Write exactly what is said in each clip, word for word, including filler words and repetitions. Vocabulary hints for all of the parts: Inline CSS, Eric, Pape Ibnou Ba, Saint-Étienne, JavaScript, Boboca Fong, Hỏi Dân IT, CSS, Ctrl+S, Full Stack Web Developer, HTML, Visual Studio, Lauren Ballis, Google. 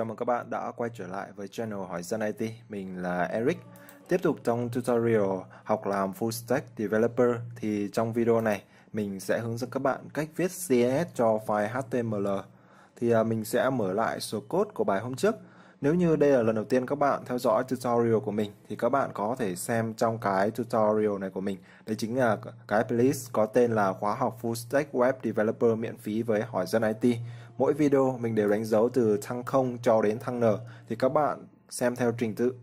Chào mừng các bạn đã quay trở lại với channel Hỏi Dân ai ti. Mình là Eric. Tiếp tục trong tutorial học làm Full Stack Developer thì trong video này mình sẽ hướng dẫn các bạn cách viết xê ét ét cho file hát tê em lờ. Thì mình sẽ mở lại số code của bài hôm trước. Nếu như đây là lần đầu tiên các bạn theo dõi tutorial của mình thì các bạn có thể xem trong cái tutorial này của mình. Đấy chính là cái playlist có tên là khóa học Full Stack Web Developer miễn phí với Hỏi Dân ai ti. Mỗi video mình đều đánh dấu từ thăng không cho đến thăng N thì các bạn xem theo trình tự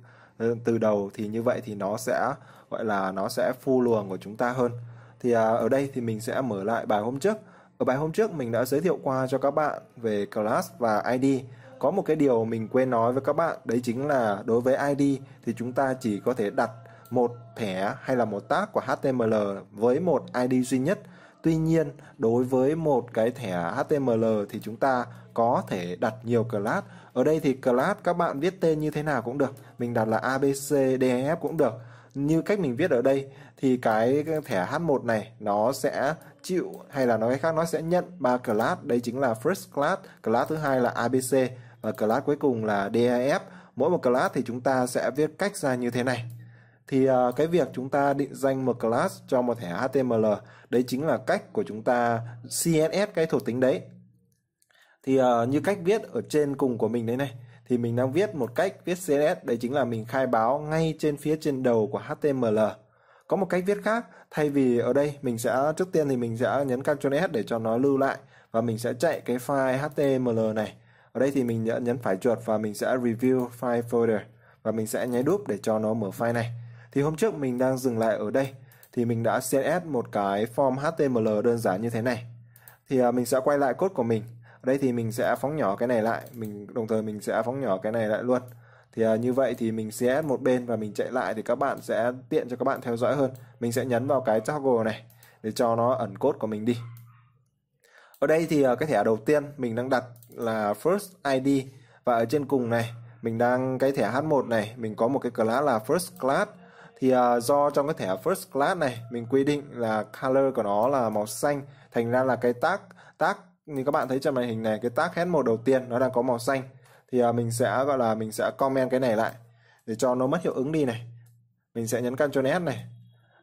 từ đầu, thì như vậy thì nó sẽ gọi là nó sẽ phu luồng của chúng ta hơn. Thì à, ở đây thì mình sẽ mở lại bài hôm trước. Ở bài hôm trước mình đã giới thiệu qua cho các bạn về class và i đê. Có một cái điều mình quên nói với các bạn, đấy chính là đối với i đê thì chúng ta chỉ có thể đặt một thẻ hay là một tag của hát tê em lờ với một i đê duy nhất. Tuy nhiên, đối với một cái thẻ hát tê em lờ thì chúng ta có thể đặt nhiều class. Ở đây thì class các bạn viết tên như thế nào cũng được. Mình đặt là a bê xê đê e ép cũng được. Như cách mình viết ở đây thì cái thẻ hát một này nó sẽ chịu, hay là nói khác, nó sẽ nhận ba class. Đấy chính là first class, class thứ hai là a bê xê và class cuối cùng là đê e ép. Mỗi một class thì chúng ta sẽ viết cách ra như thế này. Thì uh, cái việc chúng ta định danh một class cho một thẻ hát tê em lờ, đấy chính là cách của chúng ta xê ét ét cái thuộc tính đấy. Thì uh, như cách viết ở trên cùng của mình đấy này, thì mình đang viết một cách viết xê ét ét, đấy chính là mình khai báo ngay trên phía trên đầu của hát tê em lờ. Có một cách viết khác, thay vì ở đây mình sẽ trước tiên thì mình sẽ nhấn Ctrl+S để cho nó lưu lại, và mình sẽ chạy cái file hát tê em lờ này. Ở đây thì mình nhấn phải chuột và mình sẽ review file folder, và mình sẽ nháy đúp để cho nó mở file này. Thì hôm trước mình đang dừng lại ở đây, thì mình đã xê ét ét một cái form hát tê em lờ đơn giản như thế này. Thì mình sẽ quay lại code của mình. Ở đây thì mình sẽ phóng nhỏ cái này lại, mình đồng thời mình sẽ phóng nhỏ cái này lại luôn. Thì như vậy thì mình xê ét ét một bên và mình chạy lại, thì các bạn sẽ tiện cho các bạn theo dõi hơn. Mình sẽ nhấn vào cái toggle này để cho nó ẩn code của mình đi. Ở đây thì cái thẻ đầu tiên mình đang đặt là first i đê, và ở trên cùng này mình đang cái thẻ hát một này, mình có một cái class là first class. Thì uh, do trong cái thẻ first class này mình quy định là color của nó là màu xanh, thành ra là cái tag tag như các bạn thấy trên màn hình này, cái tag head một đầu tiên nó đang có màu xanh. Thì uh, mình sẽ gọi là mình sẽ comment cái này lại để cho nó mất hiệu ứng đi này. Mình sẽ nhấn Ctrl+S này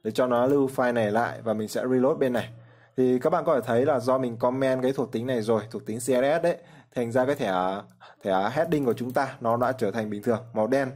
để cho nó lưu file này lại, và mình sẽ reload bên này. Thì các bạn có thể thấy là do mình comment cái thuộc tính này rồi, thuộc tính xê ét ét đấy, thành ra cái thẻ thẻ heading của chúng ta nó đã trở thành bình thường màu đen.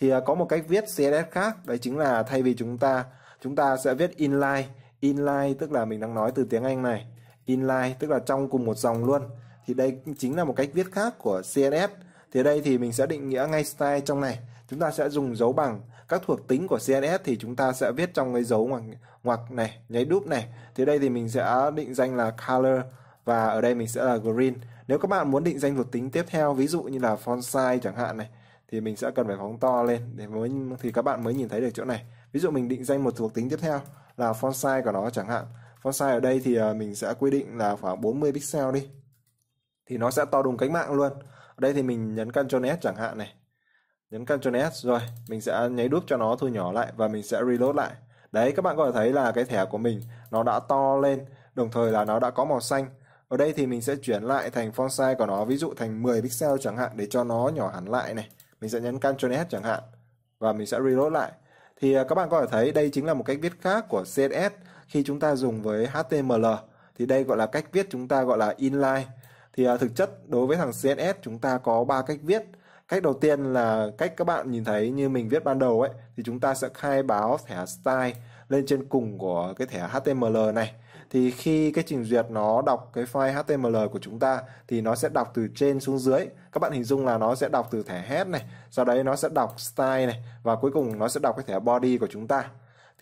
Thì có một cách viết xê ét ét khác, đấy chính là thay vì chúng ta chúng ta sẽ viết inline. Inline tức là mình đang nói từ tiếng Anh này, inline tức là trong cùng một dòng luôn. Thì đây chính là một cách viết khác của xê ét ét. Thì ở đây thì mình sẽ định nghĩa ngay style trong này. Chúng ta sẽ dùng dấu bằng. Các thuộc tính của xê ét ét thì chúng ta sẽ viết trong cái dấu ngoặc, ngoặc này, nháy đúp này. Thì ở đây thì mình sẽ định danh là color, và ở đây mình sẽ là green. Nếu các bạn muốn định danh thuộc tính tiếp theo, ví dụ như là font size chẳng hạn này, thì mình sẽ cần phải phóng to lên để mới thì các bạn mới nhìn thấy được chỗ này. Ví dụ mình định danh một thuộc tính tiếp theo là font size của nó chẳng hạn. Font size ở đây thì mình sẽ quy định là khoảng bốn mươi pixel đi. Thì nó sẽ to đùng cánh mạng luôn. Ở đây thì mình nhấn Ctrl+S chẳng hạn này. Nhấn Ctrl+S rồi, mình sẽ nháy đúp cho nó thu nhỏ lại và mình sẽ reload lại. Đấy, các bạn có thể thấy là cái thẻ của mình nó đã to lên, đồng thời là nó đã có màu xanh. Ở đây thì mình sẽ chuyển lại thành font size của nó, ví dụ thành mười pixel chẳng hạn để cho nó nhỏ hẳn lại này. Mình sẽ nhấn Ctrl+S chẳng hạn và mình sẽ reload lại. Thì các bạn có thể thấy đây chính là một cách viết khác của xê ét ét khi chúng ta dùng với hát tê em lờ. Thì đây gọi là cách viết chúng ta gọi là inline. Thì thực chất đối với thằng xê ét ét chúng ta có ba cách viết. Cách đầu tiên là cách các bạn nhìn thấy như mình viết ban đầu ấy, thì chúng ta sẽ khai báo thẻ style lên trên cùng của cái thẻ hát tê em lờ này. Thì khi cái trình duyệt nó đọc cái file hát tê em lờ của chúng ta thì nó sẽ đọc từ trên xuống dưới. Các bạn hình dung là nó sẽ đọc từ thẻ head này, sau đấy nó sẽ đọc style này, và cuối cùng nó sẽ đọc cái thẻ body của chúng ta.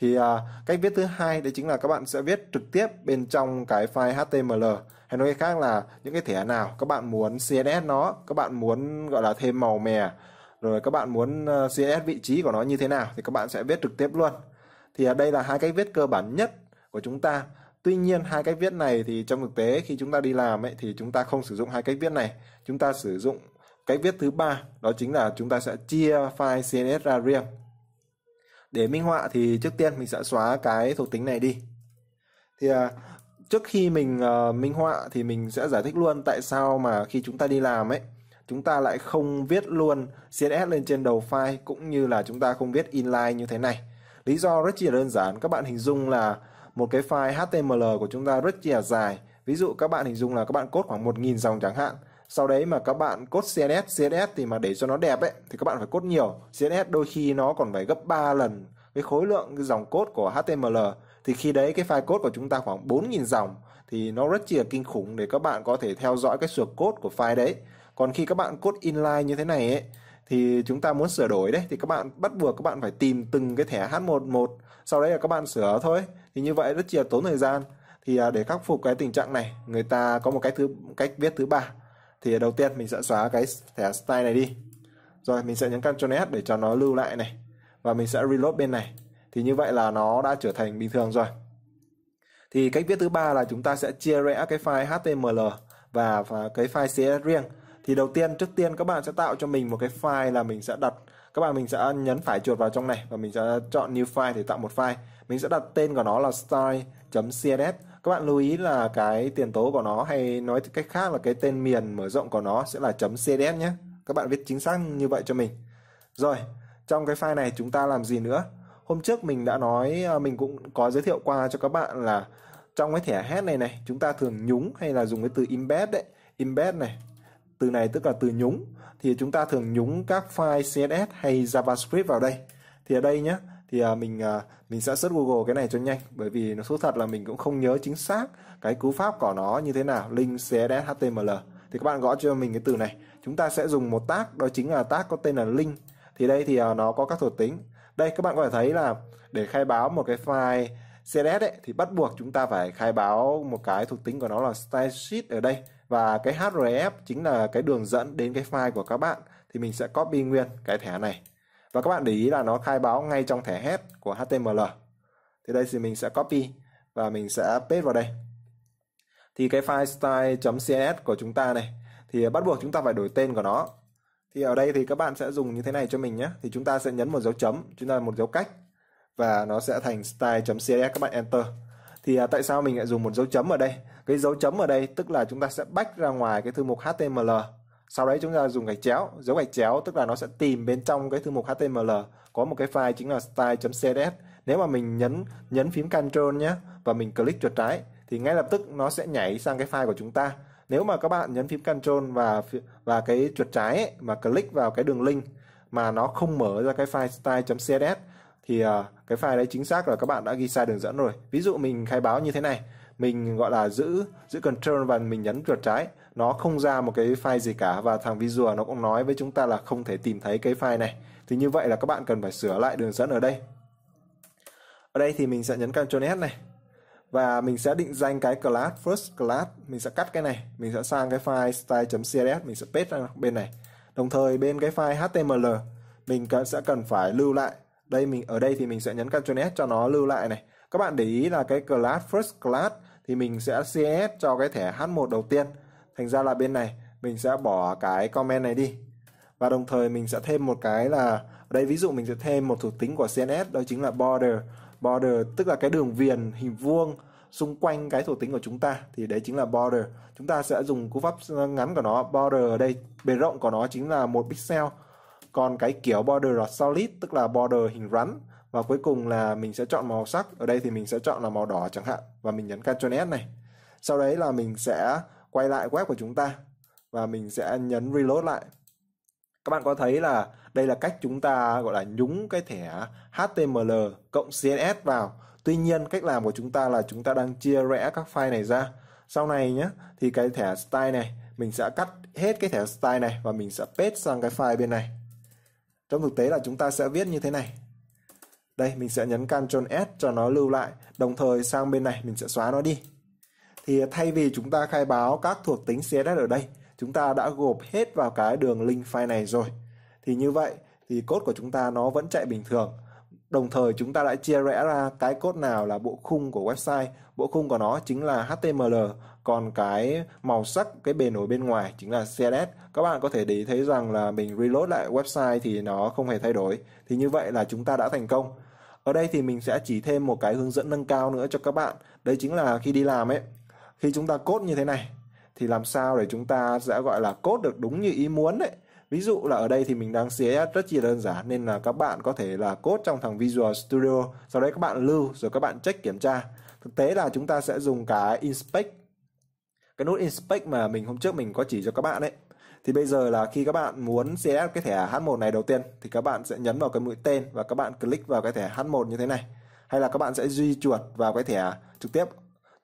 Thì uh, cách viết thứ hai đấy chính là các bạn sẽ viết trực tiếp bên trong cái file hát tê em lờ. Hay nói khác là những cái thẻ nào các bạn muốn xê ét ét nó, các bạn muốn gọi là thêm màu mè, rồi các bạn muốn xê ét ét vị trí của nó như thế nào thì các bạn sẽ viết trực tiếp luôn. Thì uh, đây là hai cách viết cơ bản nhất của chúng ta. Tuy nhiên hai cách viết này thì trong thực tế khi chúng ta đi làm ấy, thì chúng ta không sử dụng hai cách viết này. Chúng ta sử dụng cách viết thứ ba, đó chính là chúng ta sẽ chia file xê ét ét ra riêng. Để minh họa thì trước tiên mình sẽ xóa cái thuộc tính này đi. Thì à, trước khi mình à, minh họa thì mình sẽ giải thích luôn tại sao mà khi chúng ta đi làm ấy chúng ta lại không viết luôn xê ét ét lên trên đầu file, cũng như là chúng ta không viết inline như thế này. Lý do rất chỉ là đơn giản, các bạn hình dung là một cái file hát tê em lờ của chúng ta rất chỉ là dài. Ví dụ các bạn hình dung là các bạn code khoảng một nghìn dòng chẳng hạn. Sau đấy mà các bạn code xê ét ét, xê ét ét thì mà để cho nó đẹp ấy thì các bạn phải code nhiều. xê ét ét đôi khi nó còn phải gấp ba lần cái khối lượng cái dòng code của hát tê em lờ. Thì khi đấy cái file code của chúng ta khoảng bốn nghìn dòng thì nó rất chỉ là kinh khủng để các bạn có thể theo dõi cái sửa code của file đấy. Còn khi các bạn code inline như thế này ấy, thì chúng ta muốn sửa đổi đấy thì các bạn bắt buộc các bạn phải tìm từng cái thẻ hát mười một, sau đấy là các bạn sửa thôi. Thì như vậy rất chỉ là tốn thời gian. Thì để khắc phục cái tình trạng này, người ta có một cái thứ cách viết thứ ba. Thì đầu tiên mình sẽ xóa cái thẻ style này đi. Rồi mình sẽ nhấn Ctrl+S để cho nó lưu lại này. Và mình sẽ reload bên này. Thì như vậy là nó đã trở thành bình thường rồi. Thì cách viết thứ ba là chúng ta sẽ chia rẽ cái file hát tê em lờ và cái file xê ét ét riêng. Thì đầu tiên, trước tiên các bạn sẽ tạo cho mình một cái file là mình sẽ đặt. Các bạn mình sẽ nhấn phải chuột vào trong này và mình sẽ chọn new file để tạo một file. Mình sẽ đặt tên của nó là style.css. Các bạn lưu ý là cái tiền tố của nó, hay nói cách khác là cái tên miền mở rộng của nó sẽ là .css nhé. Các bạn viết chính xác như vậy cho mình. Rồi, trong cái file này chúng ta làm gì nữa? Hôm trước mình đã nói, mình cũng có giới thiệu qua cho các bạn là trong cái thẻ head này này, chúng ta thường nhúng hay là dùng cái từ embed đấy. Embed này, từ này tức là từ nhúng. Thì chúng ta thường nhúng các file xê ét ét hay JavaScript vào đây. Thì ở đây nhé, thì mình mình sẽ search Google cái này cho nhanh, bởi vì nó thú thật là mình cũng không nhớ chính xác cái cú pháp của nó như thế nào. Link xê ét ét hát tê em lờ thì các bạn gõ cho mình cái từ này, chúng ta sẽ dùng một tag, đó chính là tag có tên là link. Thì đây thì nó có các thuộc tính. Đây các bạn có thể thấy là để khai báo một cái file xê ét ét ấy, thì bắt buộc chúng ta phải khai báo một cái thuộc tính của nó là style sheet ở đây, và cái href chính là cái đường dẫn đến cái file của các bạn. Thì mình sẽ copy nguyên cái thẻ này. Và các bạn để ý là nó khai báo ngay trong thẻ head của hát tê em lờ. Thì đây thì mình sẽ copy và mình sẽ paste vào đây. Thì cái file style.css của chúng ta này, thì bắt buộc chúng ta phải đổi tên của nó. Thì ở đây thì các bạn sẽ dùng như thế này cho mình nhé. Thì chúng ta sẽ nhấn một dấu chấm, chúng ta một dấu cách, và nó sẽ thành style.css, các bạn enter. Thì tại sao mình lại dùng một dấu chấm ở đây? Cái dấu chấm ở đây tức là chúng ta sẽ back ra ngoài cái thư mục hát tê em lờ. Sau đấy chúng ta dùng gạch chéo, dấu gạch chéo tức là nó sẽ tìm bên trong cái thư mục hát tê em lờ có một cái file chính là style.css. Nếu mà mình nhấn nhấn phím Ctrl nhé, và mình click chuột trái thì ngay lập tức nó sẽ nhảy sang cái file của chúng ta. Nếu mà các bạn nhấn phím Ctrl và và cái chuột trái ấy, mà click vào cái đường link mà nó không mở ra cái file style.css thì uh, cái file đấy chính xác là các bạn đã ghi sai đường dẫn rồi. Ví dụ mình khai báo như thế này, mình gọi là giữ giữ Ctrl và mình nhấn chuột trái, nó không ra một cái file gì cả, và thằng Visual nó cũng nói với chúng ta là không thể tìm thấy cái file này. Thì như vậy là các bạn cần phải sửa lại đường dẫn ở đây. Ở đây thì mình sẽ nhấn Ctrl+S này, và mình sẽ định danh cái class first class. Mình sẽ cắt cái này, mình sẽ sang cái file style.css, mình sẽ paste ra bên này. Đồng thời bên cái file hát tê em lờ mình sẽ cần phải lưu lại. Đây mình ở đây thì mình sẽ nhấn Ctrl+S cho nó lưu lại này. Các bạn để ý là cái class first class thì mình sẽ xê ét cho cái thẻ hát một đầu tiên. Thành ra là bên này mình sẽ bỏ cái comment này đi. Và đồng thời mình sẽ thêm một cái là, ở đây ví dụ mình sẽ thêm một thuộc tính của xê ét ét, đó chính là border. Border tức là cái đường viền hình vuông xung quanh cái thuộc tính của chúng ta. Thì đấy chính là border. Chúng ta sẽ dùng cú pháp ngắn của nó. Border ở đây, bề rộng của nó chính là một pixel. Còn cái kiểu border là solid, tức là border hình rắn. Và cuối cùng là mình sẽ chọn màu sắc. Ở đây thì mình sẽ chọn là màu đỏ chẳng hạn. Và mình nhấn Ctrl+S này. Sau đấy là mình sẽ quay lại web của chúng ta. Và mình sẽ nhấn reload lại. Các bạn có thấy là đây là cách chúng ta gọi là nhúng cái thẻ hát tê em lờ cộng xê ét ét vào. Tuy nhiên cách làm của chúng ta là chúng ta đang chia rẽ các file này ra. Sau này nhé, thì cái thẻ style này, mình sẽ cắt hết cái thẻ style này và mình sẽ paste sang cái file bên này. Trong thực tế là chúng ta sẽ viết như thế này. Đây mình sẽ nhấn Ctrl+S cho nó lưu lại. Đồng thời sang bên này mình sẽ xóa nó đi. Thì thay vì chúng ta khai báo các thuộc tính xê ét ét ở đây, chúng ta đã gộp hết vào cái đường link file này rồi. Thì như vậy thì code của chúng ta nó vẫn chạy bình thường. Đồng thời chúng ta đã chia rẽ ra cái code nào là bộ khung của website. Bộ khung của nó chính là hát tê em lờ. Còn cái màu sắc, cái bề nổi bên ngoài chính là xê ét ét. Các bạn có thể để ý thấy rằng là mình reload lại website thì nó không hề thay đổi. Thì như vậy là chúng ta đã thành công. Ở đây thì mình sẽ chỉ thêm một cái hướng dẫn nâng cao nữa cho các bạn. Đấy chính là khi đi làm ấy, khi chúng ta code như thế này thì làm sao để chúng ta sẽ gọi là code được đúng như ý muốn đấy. Ví dụ là ở đây thì mình đang xê ét ét rất chỉ đơn giản, nên là các bạn có thể là code trong thằng Visual Studio, sau đấy các bạn lưu rồi các bạn check kiểm tra. Thực tế là chúng ta sẽ dùng cái inspect, cái nút inspect mà mình hôm trước mình có chỉ cho các bạn ấy. Thì bây giờ là khi các bạn muốn xê ét ét cái thẻ hát một này đầu tiên thì các bạn sẽ nhấn vào cái mũi tên và các bạn click vào cái thẻ hát một như thế này, hay là các bạn sẽ di chuột vào cái thẻ trực tiếp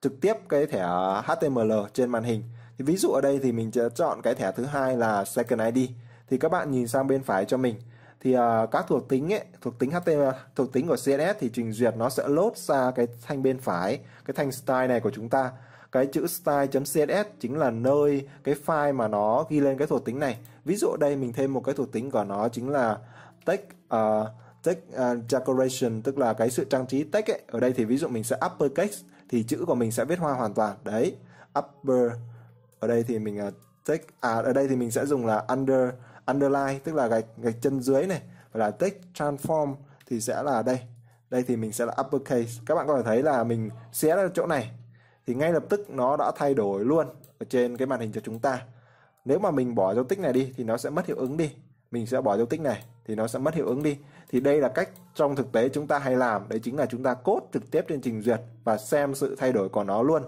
trực tiếp cái thẻ hát tê em lờ trên màn hình. Thì ví dụ ở đây thì mình sẽ chọn cái thẻ thứ hai là Second i đê. Thì các bạn nhìn sang bên phải cho mình thì uh, các thuộc tính ấy, thuộc tính hát tê em lờ, thuộc tính của xê ét ét thì trình duyệt nó sẽ load ra cái thanh bên phải, cái thanh style này của chúng ta. Cái chữ style.css chính là nơi cái file mà nó ghi lên cái thuộc tính này. Ví dụ ở đây mình thêm một cái thuộc tính của nó chính là text uh, text uh, decoration, tức là cái sự trang trí text ấy. Ở đây thì ví dụ mình sẽ uppercase thì chữ của mình sẽ viết hoa hoàn toàn. Đấy, upper. Ở đây thì mình uh, text à ở đây thì mình sẽ dùng là under underline, tức là gạch gạch chân dưới này, và là text transform thì sẽ là đây. Đây thì mình sẽ là uppercase. Các bạn có thể thấy là mình xé ra chỗ này thì ngay lập tức nó đã thay đổi luôn ở trên cái màn hình cho chúng ta. Nếu mà mình bỏ dấu tích này đi thì nó sẽ mất hiệu ứng đi. Mình sẽ bỏ dấu tích này thì nó sẽ mất hiệu ứng đi. Thì đây là cách trong thực tế chúng ta hay làm, đấy chính là chúng ta code trực tiếp trên trình duyệt và xem sự thay đổi của nó luôn.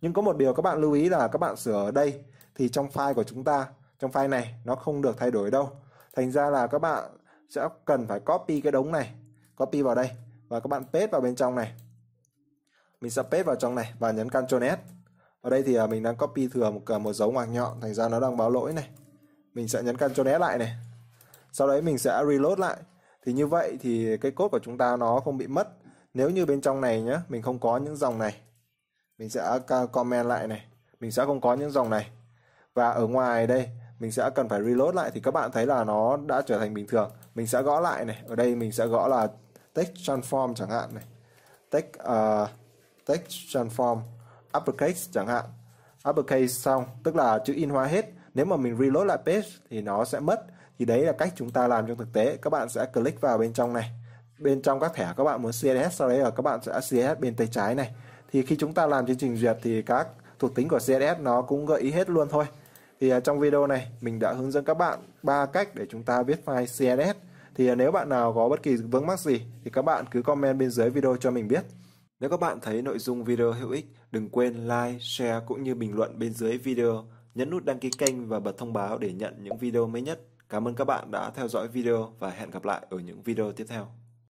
Nhưng có một điều các bạn lưu ý là các bạn sửa ở đây thì trong file của chúng ta, trong file này nó không được thay đổi đâu. Thành ra là các bạn sẽ cần phải copy cái đống này, copy vào đây và các bạn paste vào bên trong này. Mình sẽ paste vào trong này và nhấn Ctrl+S. Ở đây thì mình đang copy thừa một, một dấu ngoặc nhọn, thành ra nó đang báo lỗi này. Mình sẽ nhấn Ctrl+S lại này. Sau đấy mình sẽ reload lại. Thì như vậy thì cái code của chúng ta nó không bị mất. Nếu như bên trong này nhá, mình không có những dòng này. Mình sẽ comment lại này. Mình sẽ không có những dòng này. Và ở ngoài đây mình sẽ cần phải reload lại thì các bạn thấy là nó đã trở thành bình thường. Mình sẽ gõ lại này. Ở đây mình sẽ gõ là text transform chẳng hạn này. Text uh, text transform uppercase chẳng hạn. Uppercase xong, tức là chữ in hoa hết. Nếu mà mình reload lại page thì nó sẽ mất. Thì đấy là cách chúng ta làm trong thực tế. Các bạn sẽ click vào bên trong này. Bên trong các thẻ các bạn muốn xê ét ét, sau đấy là các bạn sẽ xê ét ét bên tay trái này. Thì khi chúng ta làm chương trình duyệt thì các thuộc tính của xê ét ét nó cũng gợi ý hết luôn thôi. Thì trong video này mình đã hướng dẫn các bạn ba cách để chúng ta viết file xê ét ét. Thì nếu bạn nào có bất kỳ vướng mắc gì thì các bạn cứ comment bên dưới video cho mình biết. Nếu các bạn thấy nội dung video hữu ích, đừng quên like, share cũng như bình luận bên dưới video. Nhấn nút đăng ký kênh và bật thông báo để nhận những video mới nhất. Cảm ơn các bạn đã theo dõi video và hẹn gặp lại ở những video tiếp theo.